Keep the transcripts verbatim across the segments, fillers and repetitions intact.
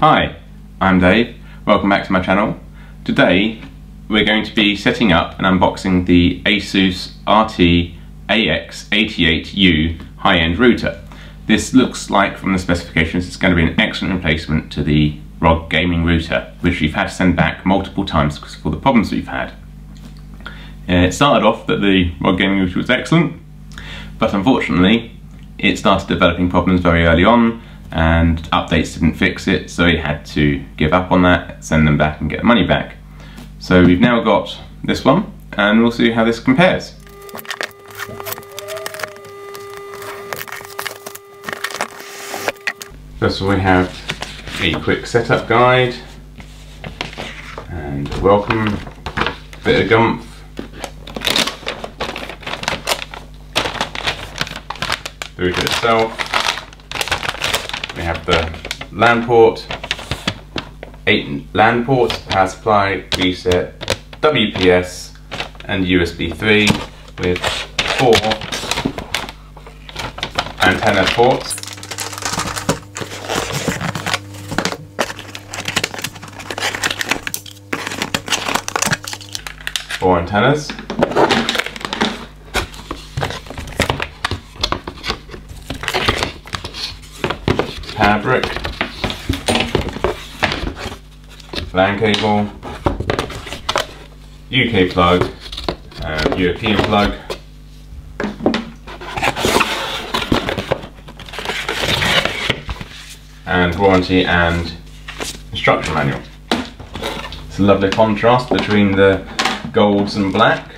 Hi, I'm Dave, welcome back to my channel. Today we're going to be setting up and unboxing the ASUS R T A X eighty-eight U high-end router. This looks like, from the specifications, it's going to be an excellent replacement to the R O G gaming router, which we've had to send back multiple times because of all the problems we've had. It started off that the R O G gaming router was excellent, but unfortunately it started developing problems very early on, and updates didn't fix it, so we had to give up on that, send them back and get the money back. So we've now got this one, and we'll see how this compares. First of all, we have a quick setup guide, and a welcome, bit of gumph, the router itself. We have the LAN port, eight LAN ports, power supply, reset, W P S, and U S B three with four antenna ports. Four antennas. Fabric, LAN cable, U K plug, and European plug. And warranty and instruction manual. It's a lovely contrast between the golds and black.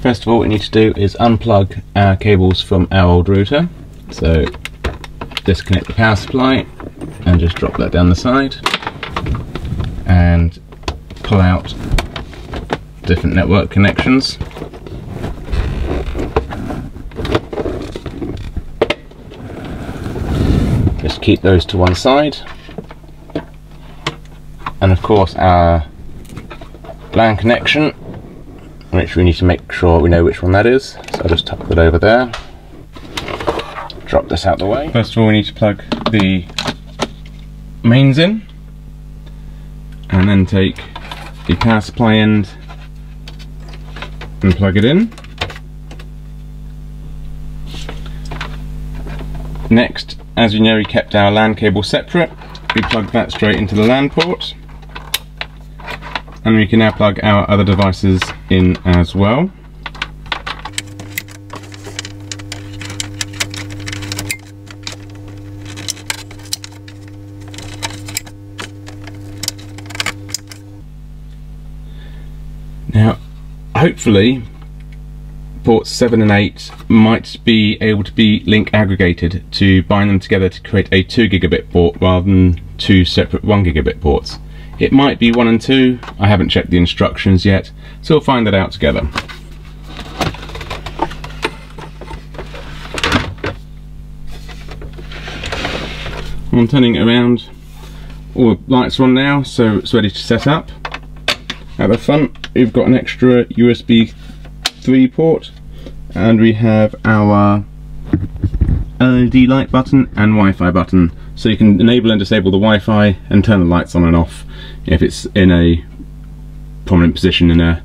First of all, what we need to do is unplug our cables from our old router. So disconnect the power supply and just drop that down the side, and pull out different network connections. Just keep those to one side, and of course our LAN connection, which we need to make sure we know which one that is. So I'll just tuck that over there, drop this out the way. First of all, we need to plug the mains in, and then take the power supply end and plug it in. Next, as you know, we kept our LAN cable separate. We plugged that straight into the LAN port, and we can now plug our other devices in as well. Now, hopefully, ports seven and eight might be able to be link aggregated to bind them together to create a two gigabit port rather than two separate one gigabit ports. It might be one and two, I haven't checked the instructions yet, so we'll find that out together. I'm turning it around, all the lights are on now, so it's ready to set up. At the front, we've got an extra U S B three port, and we have our L E D light button and Wi-Fi button. So you can enable and disable the Wi-Fi and turn the lights on and off if it's in a prominent position in a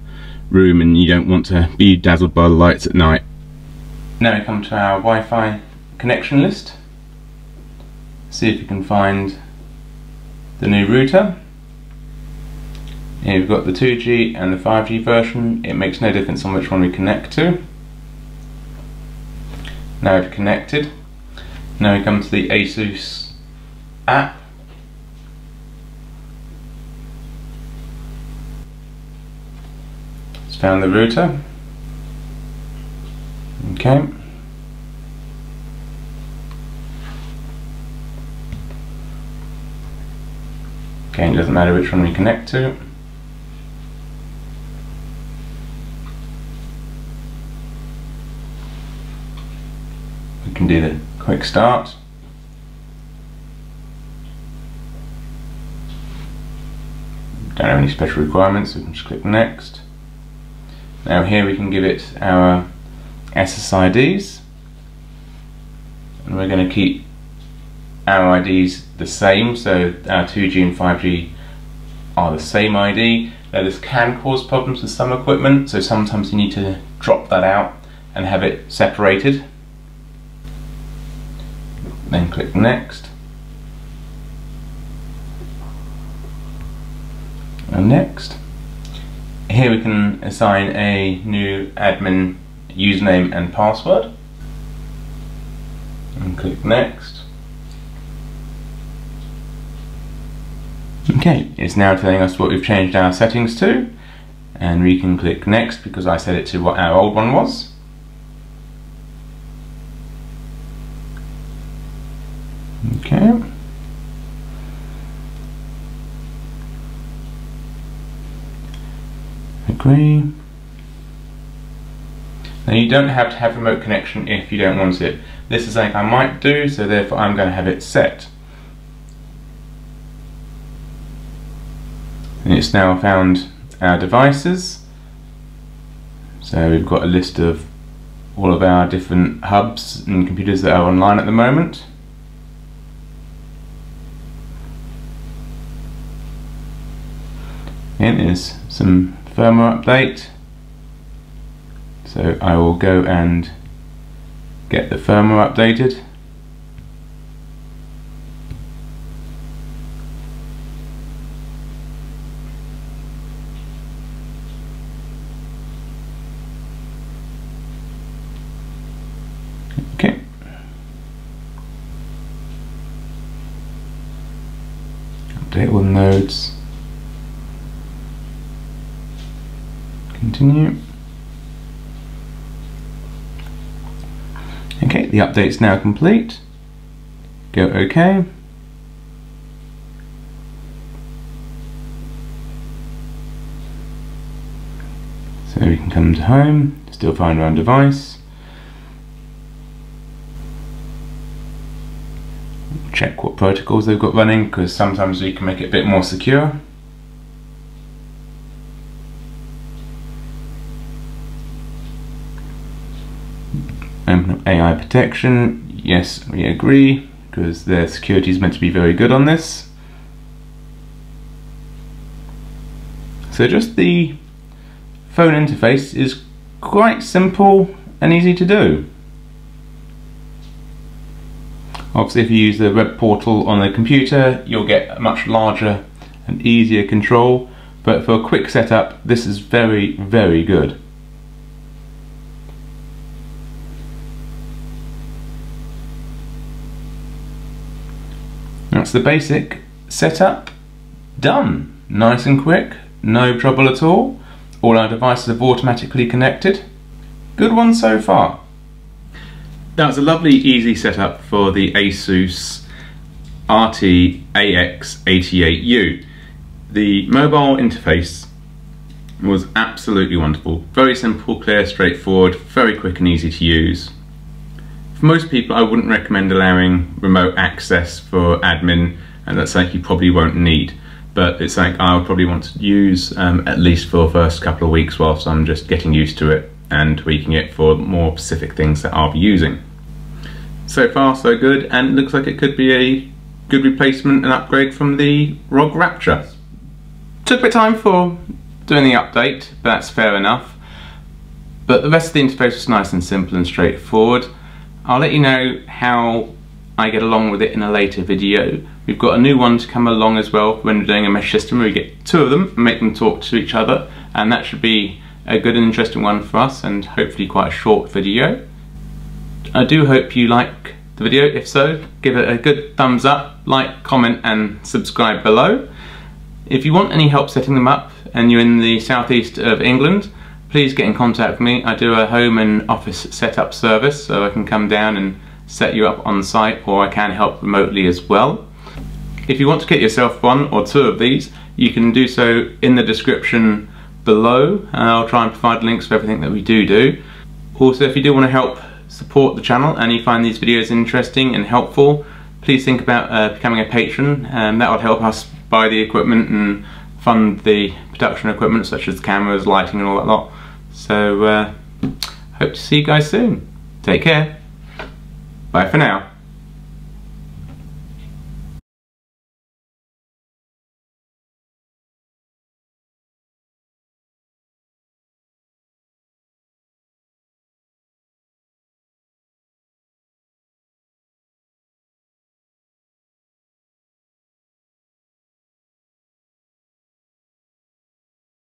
room and you don't want to be dazzled by the lights at night. Now we come to our Wi-Fi connection list. See if you can find the new router. Here we've got the two G and the five G version. It makes no difference on which one we connect to. Now we've connected. Now we come to the ASUS app. It's found the router. Okay. Okay, it doesn't matter which one we connect to. We can do the quick start. Don't have any special requirements, so we can just click next. Now here we can give it our S S I Ds, and we're going to keep our I Ds the same, so our two G and five G are the same I D. Now this can cause problems with some equipment, so sometimes you need to drop that out and have it separated. Then click next and next. Here we can assign a new admin username and password, and click next. Okay, it's now telling us what we've changed our settings to, and we can click next because I set it to what our old one was. Okay. Agree. Now you don't have to have remote connection if you don't want it. This is like I might do, so therefore I'm going to have it set. And it's now found our devices. So we've got a list of all of our different hubs and computers that are online at the moment. And there's some firmware update. So I will go and get the firmware updated. Okay. Update all nodes. Continue. Okay, the update's now complete. Go OK. So we can come to home, still find our own device. Check what protocols they've got running, because sometimes we can make it a bit more secure. A I protection, yes, we agree, because their security is meant to be very good on this. So just the phone interface is quite simple and easy to do. Obviously if you use the web portal on the computer, you'll get a much larger and easier control, but for a quick setup this is very, very good. That's the basic setup done. Nice and quick, no trouble at all. All our devices have automatically connected. Good one so far. That was a lovely easy setup for the ASUS R T A X eighty-eight U. The mobile interface was absolutely wonderful. Very simple, clear, straightforward, very quick and easy to use. For most people, I wouldn't recommend allowing remote access for admin, and that's like you probably won't need, but it's like I would probably want to use um, at least for the first couple of weeks whilst I'm just getting used to it and tweaking it for more specific things that I'll be using. So far so good, and it looks like it could be a good replacement and upgrade from the R O G Rapture. Took a bit of time for doing the update, but that's fair enough, but the rest of the interface was nice and simple and straightforward. I'll let you know how I get along with it in a later video. We've got a new one to come along as well when we're doing a mesh system, where we get two of them and make them talk to each other, and that should be a good and interesting one for us, and hopefully quite a short video. I do hope you like the video. If so, give it a good thumbs up, like, comment and subscribe below. If you want any help setting them up and you're in the southeast of England, please get in contact with me. I do a home and office setup service, so I can come down and set you up on site, or I can help remotely as well. If you want to get yourself one or two of these, you can do so in the description below, and I'll try and provide links for everything that we do do. Also, if you do want to help support the channel and you find these videos interesting and helpful, please think about uh, becoming a patron, and that would help us buy the equipment and fund the production equipment such as cameras, lighting and all that lot. So uh, hope to see you guys soon. Take care. Bye for now.